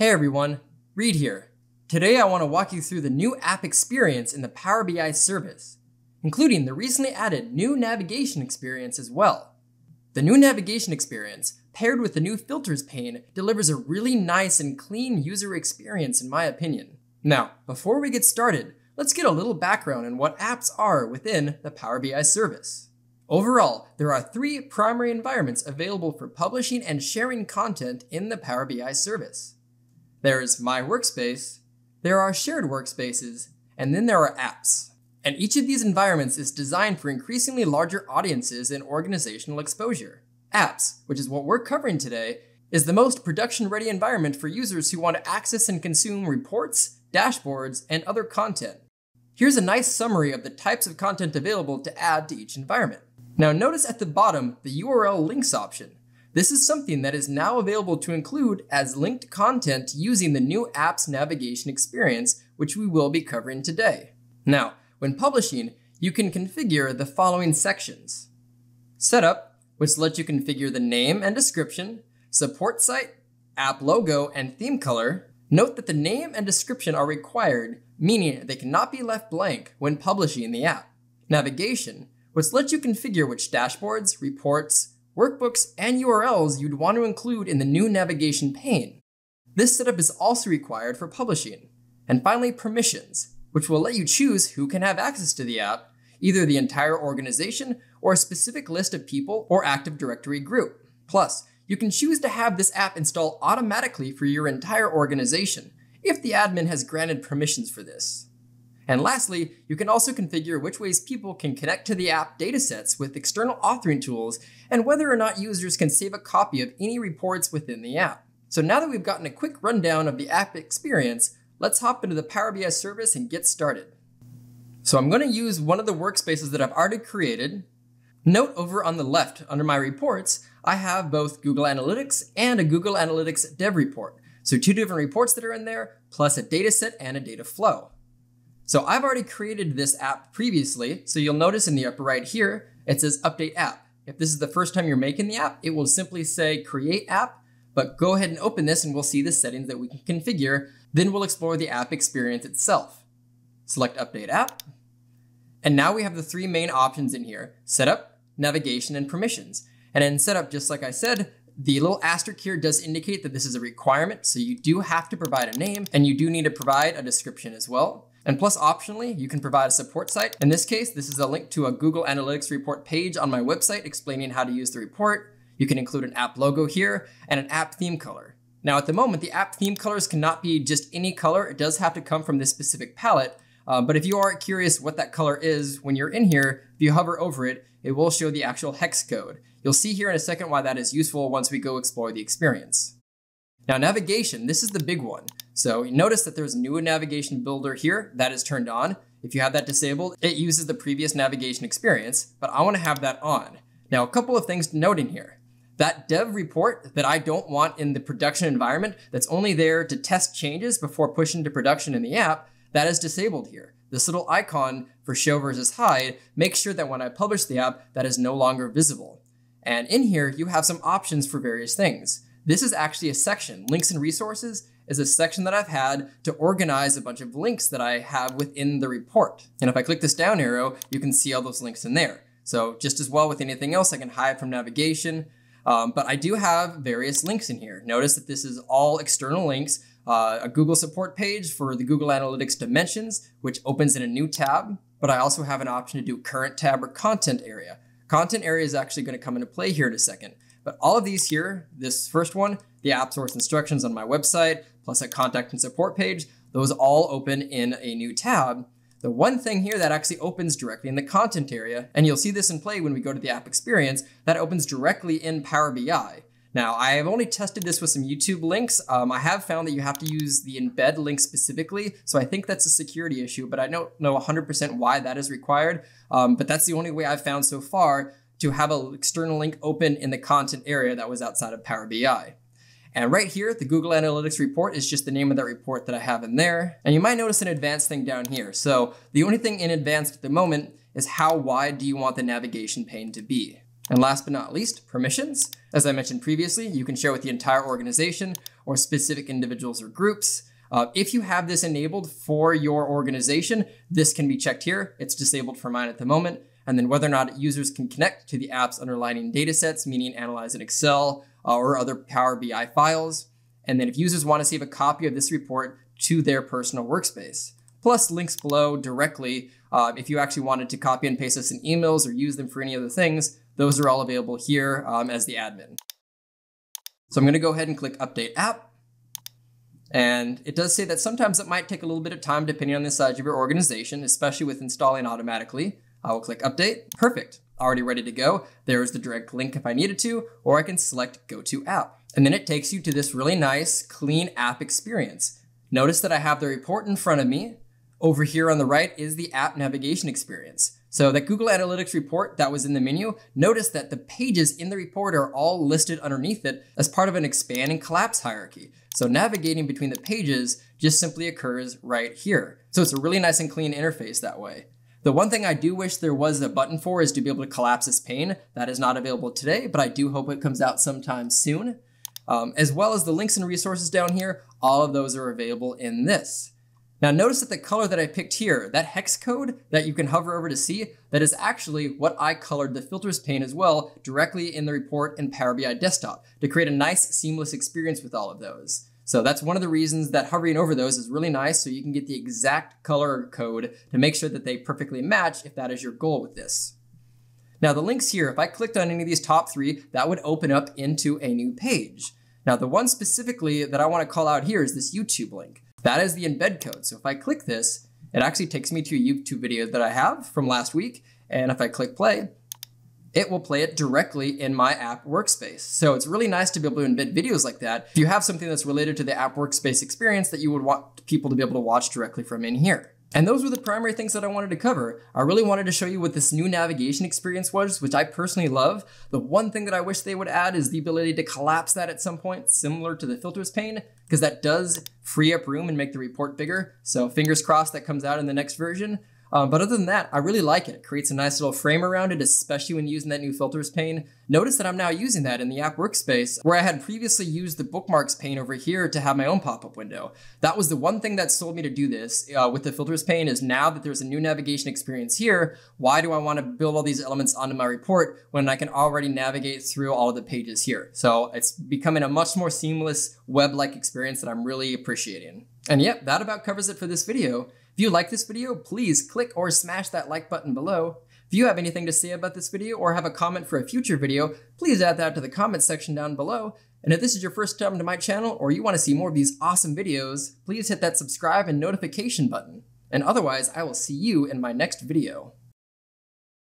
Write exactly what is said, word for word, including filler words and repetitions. Hey everyone, Reid here. Today I want to walk you through the new app experience in the Power B I service, including the recently added new navigation experience as well. The new navigation experience, paired with the new filters pane, delivers a really nice and clean user experience in my opinion. Now, before we get started, let's get a little background on what apps are within the Power B I service. Overall, there are three primary environments available for publishing and sharing content in the Power B I service. There is My Workspace, there are Shared Workspaces, and then there are Apps. And each of these environments is designed for increasingly larger audiences and organizational exposure. Apps, which is what we're covering today, is the most production-ready environment for users who want to access and consume reports, dashboards, and other content. Here's a nice summary of the types of content available to add to each environment. Now notice at the bottom the U R L links option. This is something that is now available to include as linked content using the new app's navigation experience, which we will be covering today. Now, when publishing, you can configure the following sections. Setup, which lets you configure the name and description, support site, app logo, and theme color. Note that the name and description are required, meaning they cannot be left blank when publishing the app. Navigation, which lets you configure which dashboards, reports, workbooks, and U R Ls you'd want to include in the new navigation pane. This setup is also required for publishing. And finally, permissions, which will let you choose who can have access to the app, either the entire organization or a specific list of people or Active Directory group. Plus, you can choose to have this app install automatically for your entire organization if the admin has granted permissions for this. And lastly, you can also configure which ways people can connect to the app datasets with external authoring tools and whether or not users can save a copy of any reports within the app. So now that we've gotten a quick rundown of the app experience, let's hop into the Power B I service and get started. So I'm going to use one of the workspaces that I've already created. Note over on the left under my reports, I have both Google Analytics and a Google Analytics dev report. So two different reports that are in there, plus a dataset and a data flow. So I've already created this app previously, so you'll notice in the upper right here, it says Update App. If this is the first time you're making the app, it will simply say Create App, but go ahead and open this and we'll see the settings that we can configure. Then we'll explore the app experience itself. Select Update App. And now we have the three main options in here, Setup, Navigation, and Permissions. And in Setup, just like I said, the little asterisk here does indicate that this is a requirement, so you do have to provide a name and you do need to provide a description as well. And plus, optionally, you can provide a support site. In this case, this is a link to a Google Analytics report page on my website explaining how to use the report. You can include an app logo here and an app theme color. Now, at the moment, the app theme colors cannot be just any color. It does have to come from this specific palette. Uh, but if you are curious what that color is, when you're in here, if you hover over it, it will show the actual hex code. You'll see here in a second why that is useful once we go explore the experience. Now, navigation, this is the big one. So you notice that there's a new navigation builder here that is turned on. If you have that disabled, it uses the previous navigation experience, but I want to have that on. Now, a couple of things to note in here. That dev report that I don't want in the production environment, that's only there to test changes before pushing to production in the app, that is disabled here. This little icon for show versus hide makes sure that when I publish the app, that is no longer visible. And in here, you have some options for various things. This is actually a section. Links and resources is a section that I've had to organize a bunch of links that I have within the report. And if I click this down arrow, you can see all those links in there. So just as well with anything else, I can hide from navigation, um, but I do have various links in here. Notice that this is all external links, uh, a Google support page for the Google Analytics dimensions, which opens in a new tab, but I also have an option to do current tab or content area. Content area is actually going to come into play here in a second. But all of these here, this first one, the app source instructions on my website, plus a contact and support page, those all open in a new tab. The one thing here that actually opens directly in the content area, and you'll see this in play when we go to the app experience, that opens directly in Power B I. Now, I have only tested this with some YouTube links. Um, I have found that you have to use the embed link specifically, so I think that's a security issue, but I don't know one hundred percent why that is required, um, but that's the only way I've found so far to have an external link open in the content area that was outside of Power B I. And right here, the Google Analytics report is just the name of that report that I have in there. And you might notice an advanced thing down here. So the only thing in advanced at the moment is how wide do you want the navigation pane to be? And last but not least, permissions. As I mentioned previously, you can share with the entire organization or specific individuals or groups. Uh, if you have this enabled for your organization, this can be checked here. It's disabled for mine at the moment. And then whether or not users can connect to the app's underlying data sets, meaning analyze in Excel uh, or other Power B I files. And then if users want to save a copy of this report to their personal workspace, plus links below directly. Uh, if you actually wanted to copy and paste this in emails or use them for any other things, those are all available here um, as the admin. So I'm going to go ahead and click Update App. And it does say that sometimes it might take a little bit of time depending on the size of your organization, especially with installing automatically. I will click Update. Perfect. Already ready to go. There's the direct link if I needed to, or I can select Go to App. And then it takes you to this really nice, clean app experience. Notice that I have the report in front of me. Over here on the right is the app navigation experience. So that Google Analytics report that was in the menu, notice that the pages in the report are all listed underneath it as part of an expand and collapse hierarchy. So navigating between the pages just simply occurs right here. So it's a really nice and clean interface that way. The one thing I do wish there was a button for is to be able to collapse this pane. That is not available today, but I do hope it comes out sometime soon. Um, as well as the links and resources down here, all of those are available in this. Now notice that the color that I picked here, that hex code that you can hover over to see, that is actually what I colored the filters pane as well, directly in the report in Power B I Desktop to create a nice seamless experience with all of those. So that's one of the reasons that hovering over those is really nice, so you can get the exact color code to make sure that they perfectly match if that is your goal with this. Now the links here, if I clicked on any of these top three, that would open up into a new page. Now the one specifically that I want to call out here is this YouTube link. That is the embed code. So if I click this, it actually takes me to a YouTube video that I have from last week. And if I click play, it will play it directly in my app workspace. So it's really nice to be able to embed videos like that. If you have something that's related to the app workspace experience that you would want people to be able to watch directly from in here. And those were the primary things that I wanted to cover. I really wanted to show you what this new navigation experience was, which I personally love. The one thing that I wish they would add is the ability to collapse that at some point, similar to the filters pane, because that does free up room and make the report bigger. So fingers crossed that comes out in the next version. Um, but other than that, I really like it. It creates a nice little frame around it, especially when using that new filters pane. Notice that I'm now using that in the app workspace where I had previously used the bookmarks pane over here to have my own pop-up window. That was the one thing that sold me to do this uh, with the filters pane is now that there's a new navigation experience here, why do I want to build all these elements onto my report when I can already navigate through all of the pages here? So it's becoming a much more seamless web-like experience that I'm really appreciating. And yep, that about covers it for this video. If you like this video, please click or smash that like button below. If you have anything to say about this video or have a comment for a future video, please add that to the comment section down below. And if this is your first time to my channel or you want to see more of these awesome videos, please hit that subscribe and notification button. And otherwise, I will see you in my next video.